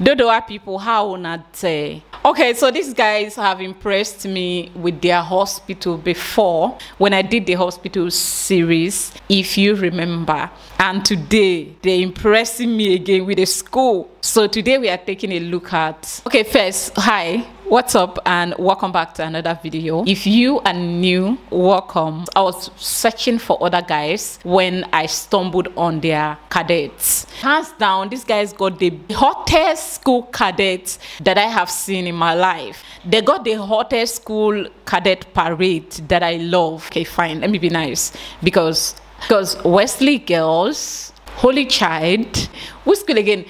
Dodowa people, how not say? Okay, so these guys have impressed me with their hospital before when I did the hospital series, if you remember. And today, they're impressing me again with a school. So today we are taking a look at... Okay, first, hi. What's up and welcome back to another video. If you are new, welcome. I was searching for other guys when I stumbled on their cadets. Hands down, these guys got the hottest school cadets that I have seen in my life. They got the hottest school cadet parade that I love. Okay, fine, let me be nice. Because Wesley Girls, Holy Child, which school again?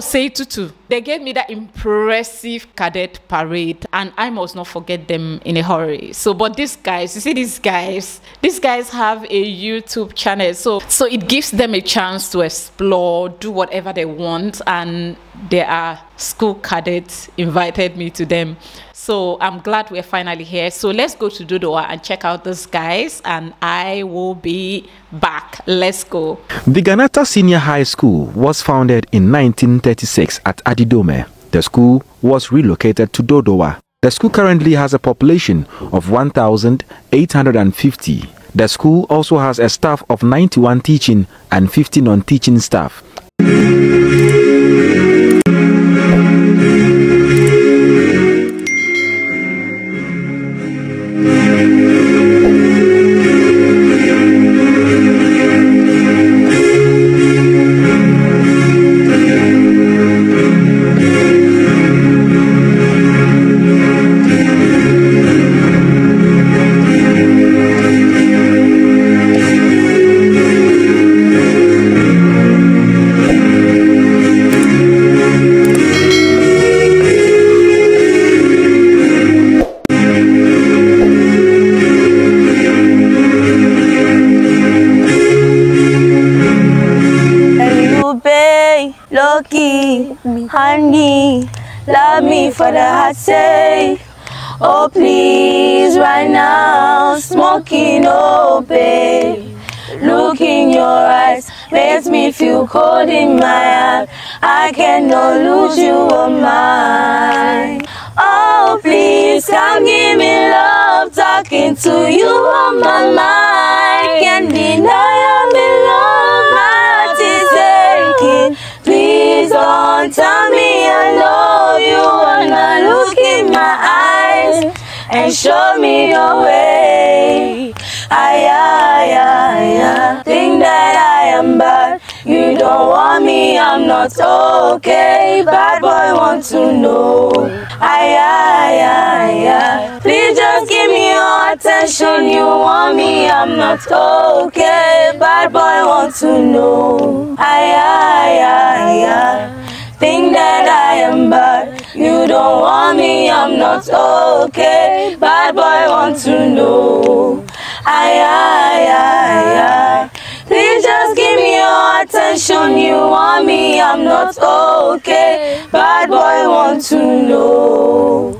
Say Tutu. They gave me that impressive cadet parade, and I must not forget them in a hurry. So, but these guys, you see these guys have a YouTube channel, so it gives them a chance to explore, do whatever they want, and there are school cadets invited me to them. So I'm glad we're finally here. So let's go to Dodowa and check out those guys, and I will be back. Let's go. The Ghanata Senior High School was founded in 1936 at Adidome. The school was relocated to Dodowa. The school currently has a population of 1,850. The school also has a staff of 91 teaching and 50 non-teaching staff. Honey, love me for the heart's sake. Oh please, right now, smoking, oh babe. Look in your eyes, makes me feel cold in my heart. I cannot lose you on mine. Oh please, come give me love, talking to you on my mind. Can't deny I'm in love, my heart is aching. Please don't tell me I love you wanna look in my eyes and show me your way. Think that I am bad. You don't want me, I'm not okay. Bad boy want to know. Please just give me your attention. You want me, I'm not okay. Bad boy want to know. Think that I am bad. You don't want me, I'm not okay. Bad boy want to know. Please just give me your attention. You want me, I'm not okay. Bad boy want to know.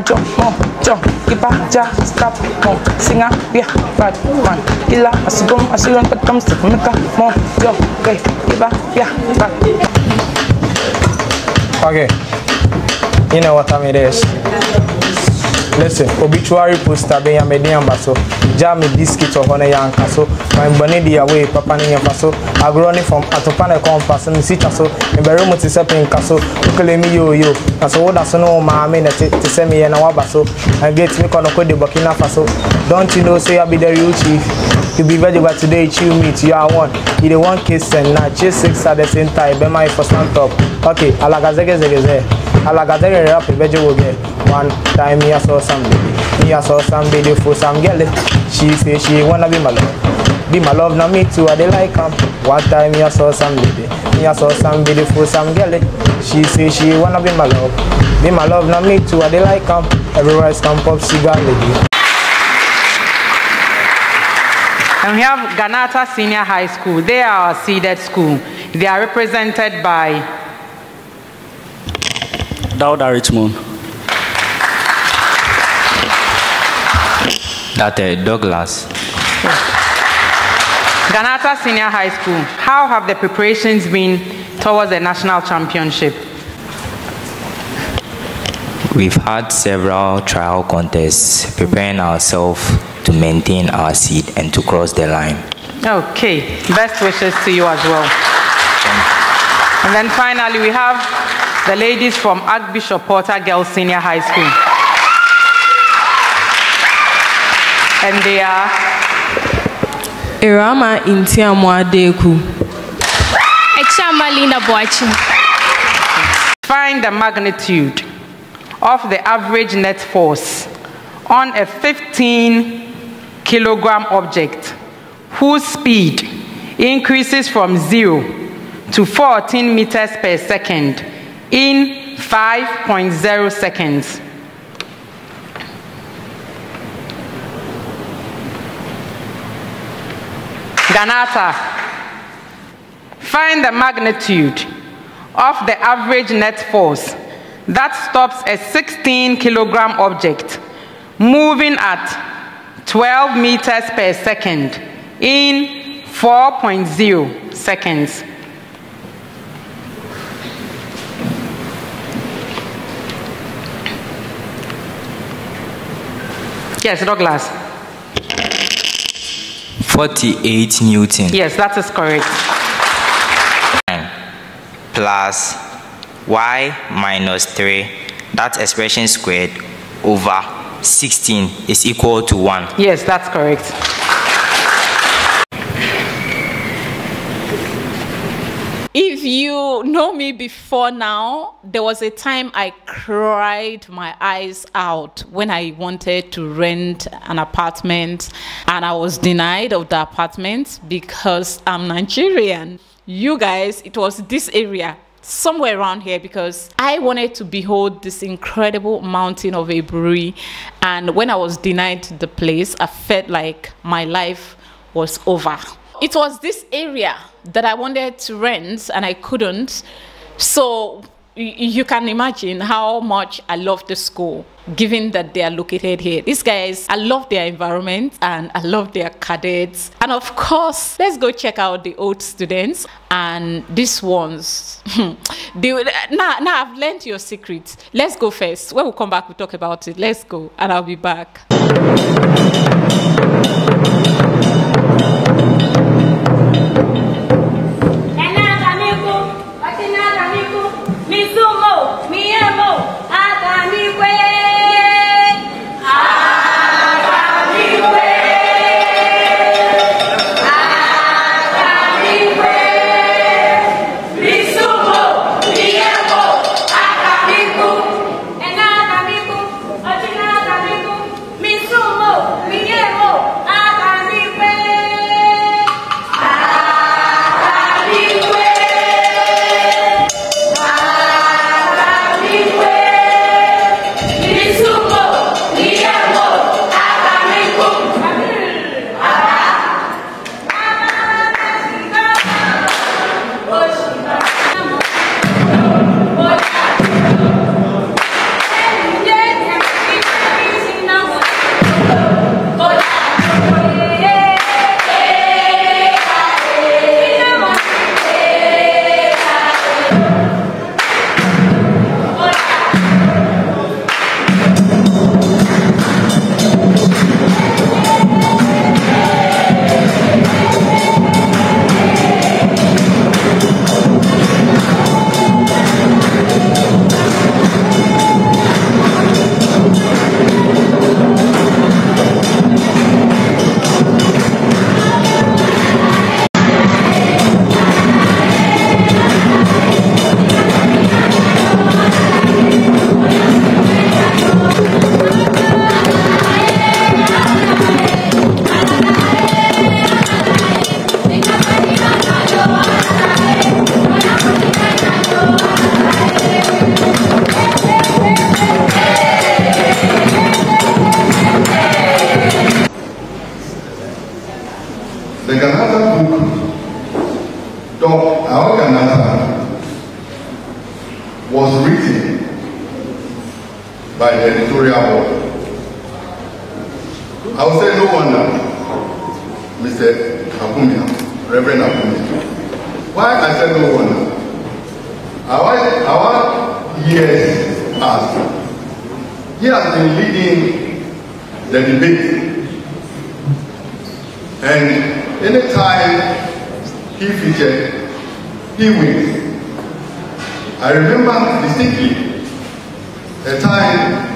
jump, jump, keep up, just stop, sing up, yeah, bad man, kill up, as you don't come, stick, make up, more, jump, okay, keep up, yeah, bad. Okay, you know what time it is. Listen, obituary poster be yame di ambaso. Jam me biscuit of honey yanka so. My bunny di away papa ni yamba so. Agroni from atopane compass and sit so. In berumo tisepin kaso. Ukele mi yo yo. Kaso woda sono maame na tisemi yena wabaso. And get me konoko de Burkina Faso. Don't you know say I be the real chief? You be ready but today chill meet you are one. You the one kiss and not just six at the same time. Be my first stand up. Okay, alagazegezegeze. Alagadere rap vegetable girl. One time me I saw somebody for some girl. She say she wanna be my love. Be my love now me too. I dey like am. One time me I saw somebody for some girl. She say she wanna be my love. Be my love now me too. I dey like am. Everywhere is come pop cigar lady. And we have Ghanata Senior High School. They are a seeded school. They are represented by Dauda Richmond. That Douglas. Ghanata Senior High School. How have the preparations been towards the national championship? We've had several trial contests, preparing ourselves to maintain our seat and to cross the line. Okay. Best wishes to you as well. And then finally, we have the ladies from Archbishop Porter Girls Senior High School. And they are Irama Intiamwa Deku. Echama Linda Boachi. Find the magnitude of the average net force on a 15-kilogram object whose speed increases from 0 to 14 meters per second in 5.0 seconds. Ghanata, find the magnitude of the average net force that stops a 16-kilogram object moving at 12 meters per second in 4.0 seconds. Yes, Douglas. 48 Newton. Yes, that is correct. Plus y minus 3, that expression squared over 16 is equal to 1. Yes, that's correct. If you know me before now, there was a time I cried my eyes out when I wanted to rent an apartment and I was denied of the apartment because I'm Nigerian. You guys, it was this area, somewhere around here, because I wanted to behold this incredible mountain of Eburi, and when I was denied the place, I felt like my life was over. It was this area that I wanted to rent and I couldn't. So you can imagine how much I love the school, given that they are located here. These guys, I love their environment and I love their cadets. And of course, let's go check out the old students. And these ones, now I've learned your secret. Let's go first. When we come back, we'll talk about it. Let's go, and I'll be back. Ghanata book, our Ghanata, was written by the editorial board. I would say no wonder Mr. Akumia, Reverend Akumia. Why I said no wonder? Our years past, he has been leading the debate. And any time he featured, he wins. I remember distinctly a time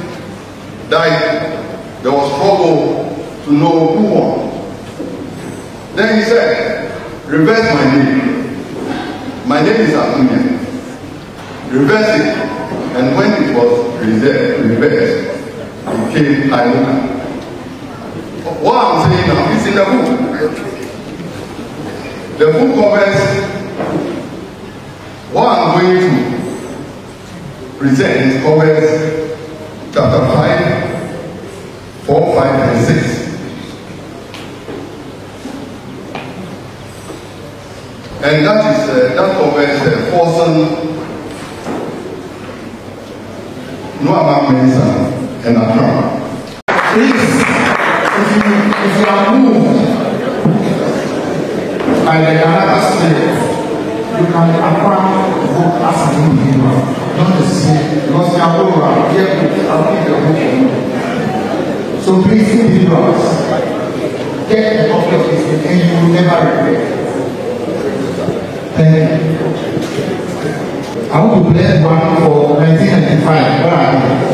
that there was struggle to know who won. Then he said, reverse my name. My name is Akumi. Reverse it. And when it was reversed, it came Aina. What I'm saying now is in the book. The book covers what I'm going to present. It covers chapter 5, 4, 5, and 6. And that is that covers Forson, Noah Mesa, and Akram. If you are moved by the Ghanata spirit, you can acquire the book as a believer, not the spirit, because we are over here the book. So please, believers, get a copy of this book and you will never regret. Thank you. I want to play one for 1995. Where are you?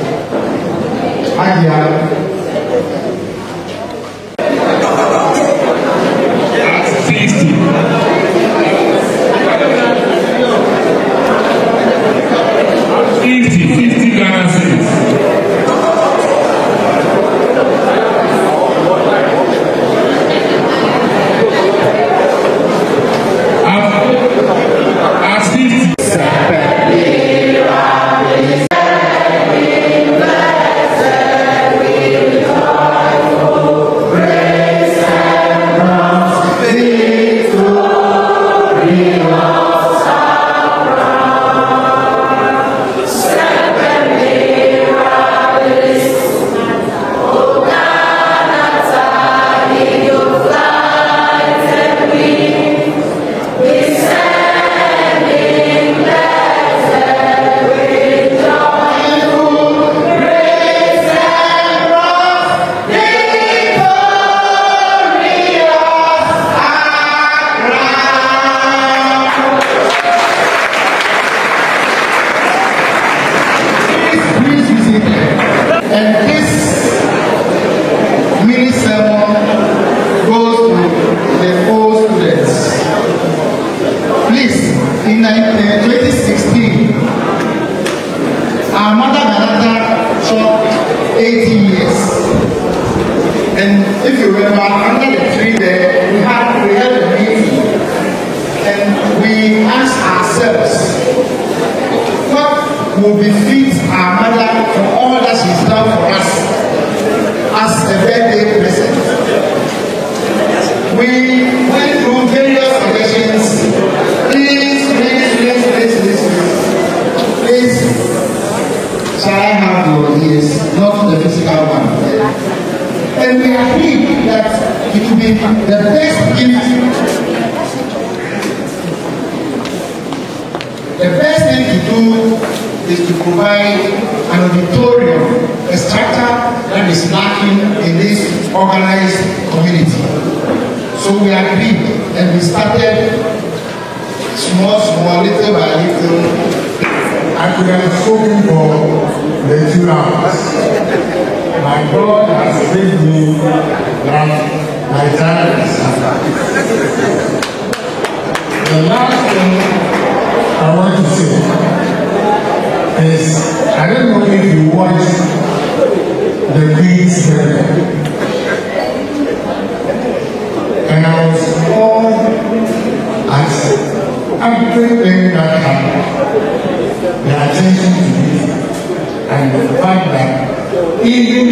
Even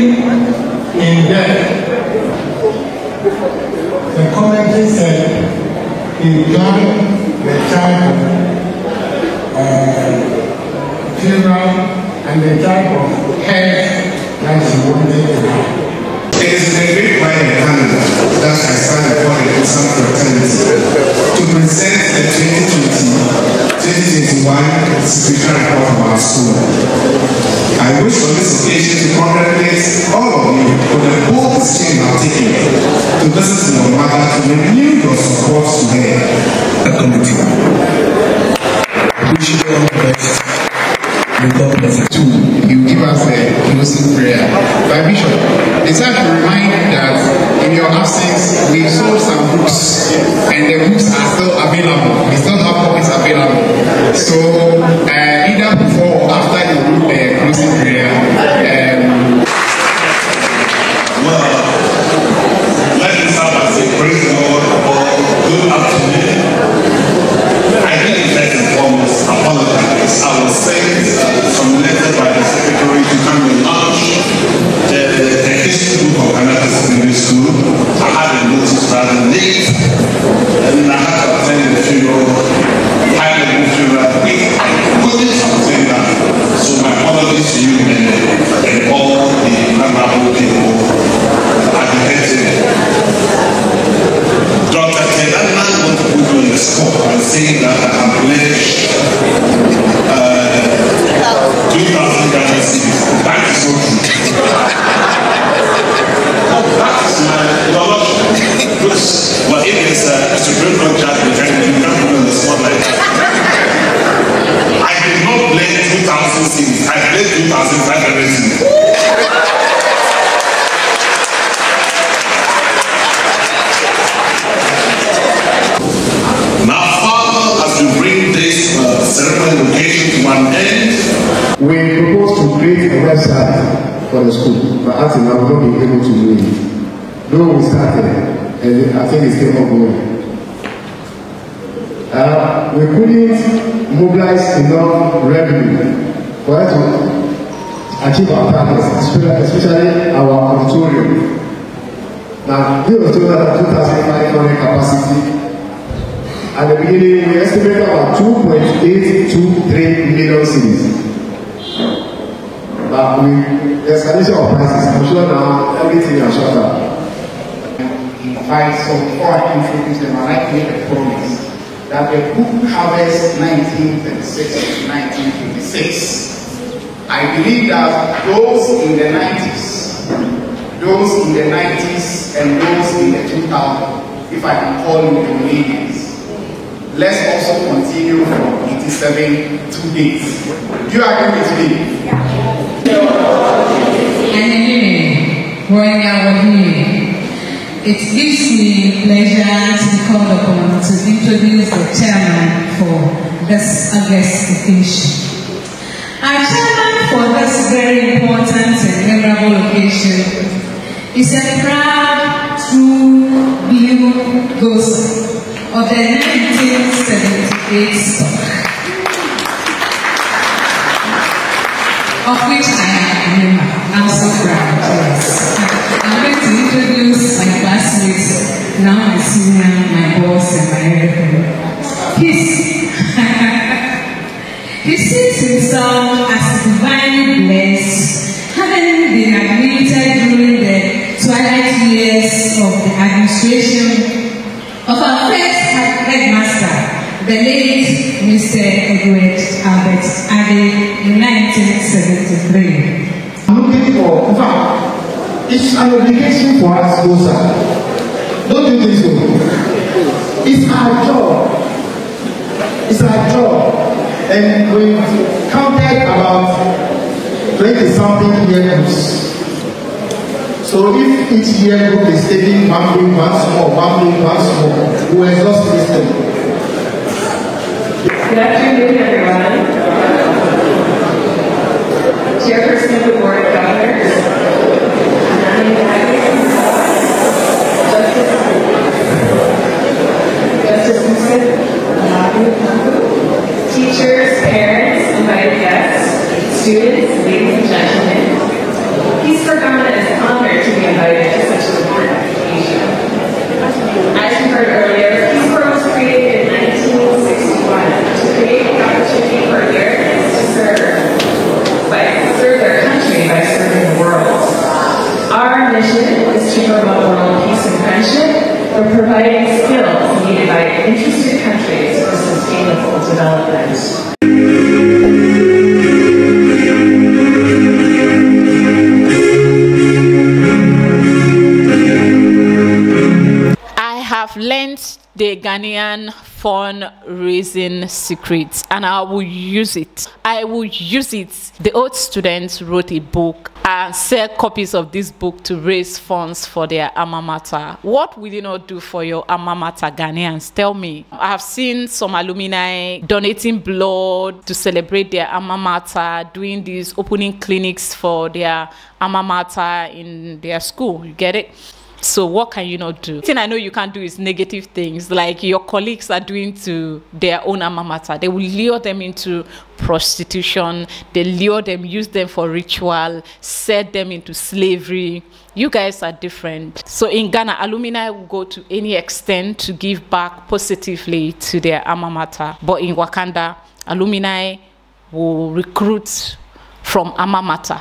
in death, the commentary said, he joined the type of funeral and the type of hair that he wanted to have. It is a great pride in Canada that I stand before the Christian fraternity to present the 2020-2021 spiritual report of our school. I wish on this occasion to congratulate all of you for the bold step you are taking to visit your mother to renew your support to her. The committee. I wish you all the best. May God bless you. Two, you give us a closing prayer. By Bishop, it's time to remind that in your absence, we sold some books, and the books are still available. We still have copies available. So, either before or after you do the closing prayer. Well, let us have a praise the Lord for good afternoon. I think first and foremost, apologize. I was sent from letter by the secretary to come and launch the history book of Ghanata Senior High School. I had a notice rather late, and I had to attend the funeral. So my apologies to you and all the honorable people at the head table. Dr. Kedana wants to put me on the spot and say that I have pledged 2,000 Ghana cedis. That is so true. Oh, that is my theology. But if it's a Supreme Court judgment, you can't put me on the spot like that. I did not play 2,000 cities, I played 2,500 cities. Now, Father, as we bring this ceremonial occasion to an end, we propose to create a website for the school, but I think I will not be able to do it. Though we started, and I think it's still not going. We couldn't mobilize enough revenue for us to achieve our targets, especially our auditorium. Now, we were told that 2,500 capacity. At the beginning, we estimated about 2.823 million cities. But with the escalation of prices, I'm sure now everything is shut up. Invite some before I introduce them, I like to make a promise that the book covers 1936 to 1956. I believe that those in the 90s, and those in the 2000s, if I can call them the millennials, let's also continue from 87 to date. Do you agree with me? Yeah. And again, when I was here, it gives me pleasure to be called upon to introduce the chairman for this August occasion. Our chairman for this very important and memorable occasion is a proud, true blue ghost of the 1978 stock, of which I am a member. I'm so proud, yes. I'm going to introduce my classmates, now my senior, my boss, and my everything. He sees himself as divinely blessed, having been admitted during the twilight years of the administration of our first headmaster, the late Mr. Edward Albert Abbey in 1973. I'm looking for Ufa. It's an obligation for us, Rosa. Don't you think so? It's our job. It's our job. And we've counted about 20-something yearbooks. So if each yearbook is taking one thing, one small, we'll exhaust this thing. Good afternoon, everyone. Chairperson of the Board of Governors. Teachers, parents, invited guests, students, ladies and gentlemen, Peace for Ghana is honored to be invited to such an important occasion. As you heard earlier, Peace for was created achieve a level of peace and friendship, or providing skills needed by interested countries for sustainable development. Learned the Ghanaian fundraising secrets, and I will use it. I will use it. The old students wrote a book and sell copies of this book to raise funds for their alma mater. What will you not do for your alma mater, Ghanaians? Tell me. I have seen some alumni donating blood to celebrate their alma mater, doing these opening clinics for their alma mater in their school. You get it? So what can you not do? The thing I know you can't do is negative things, like your colleagues are doing to their own alma mater. They will lure them into prostitution, they lure them, use them for ritual, set them into slavery. You guys are different. So in Ghana, alumni will go to any extent to give back positively to their alma mater. But in Wakanda, alumni will recruit from alma mater.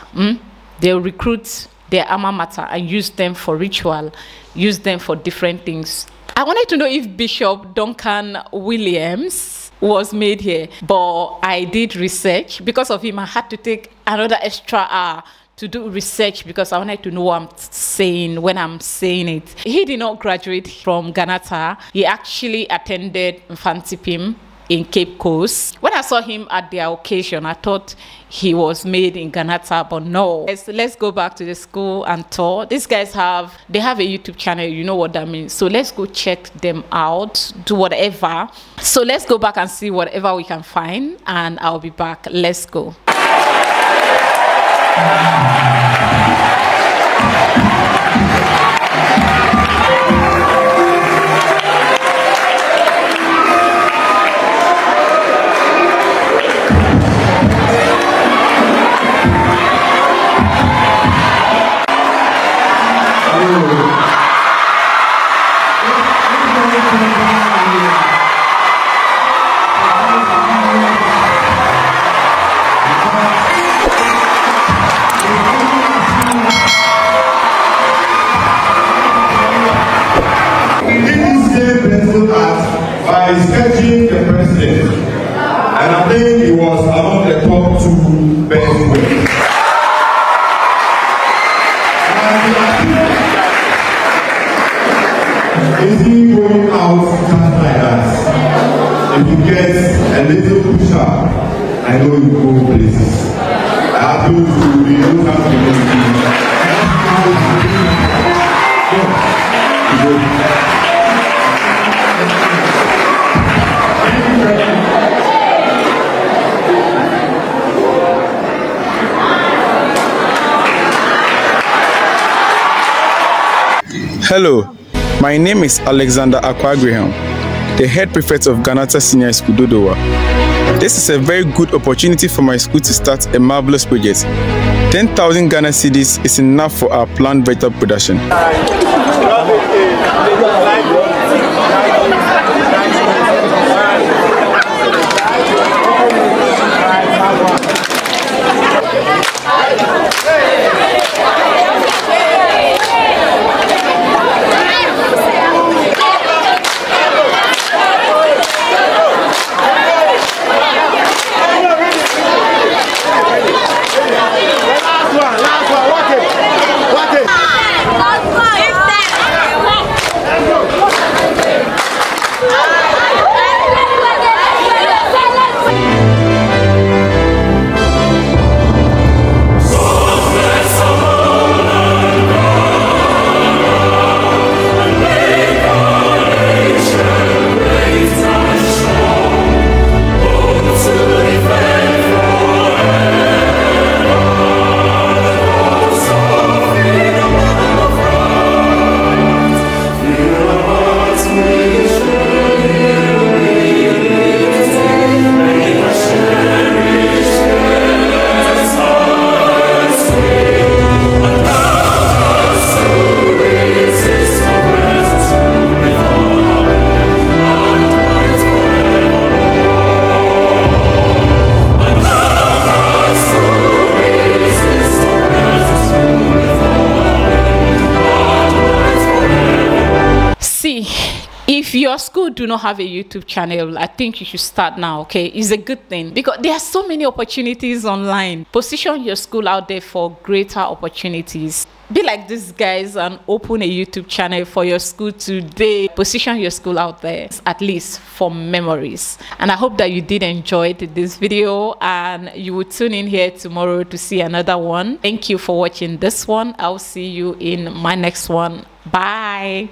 They'll recruit their alma mater and use them for ritual, use them for different things. I wanted to know if Bishop Duncan Williams was made here, but I did research. Because of him, I had to take another extra hour to do research because I wanted to know what I'm saying when I'm saying it. He did not graduate from Ghanata. He actually attended Mfantsipim in Cape Coast. When I saw him at their occasion, I thought he was made in Ghanata, but no. Let's go back to the school and tour. These guys have a YouTube channel, you know what that means. So let's go check them out, do whatever. So let's go back and see whatever we can find, and I'll be back. Let's go. Hello, my name is Alexander Akwa-Graham, the head prefect of Ghanata Senior High School, Dodowa. This is a very good opportunity for my school to start a marvelous project. 10,000 Ghana cedis is enough for our plant vegetable production. See, if your school do not have a YouTube channel, I think you should start now, okay? It's a good thing because there are so many opportunities online. Position your school out there for greater opportunities. Be like these guys and open a YouTube channel for your school today. Position your school out there, at least for memories. And I hope that you did enjoy this video and you will tune in here tomorrow to see another one. Thank you for watching this one. I'll see you in my next one. Bye.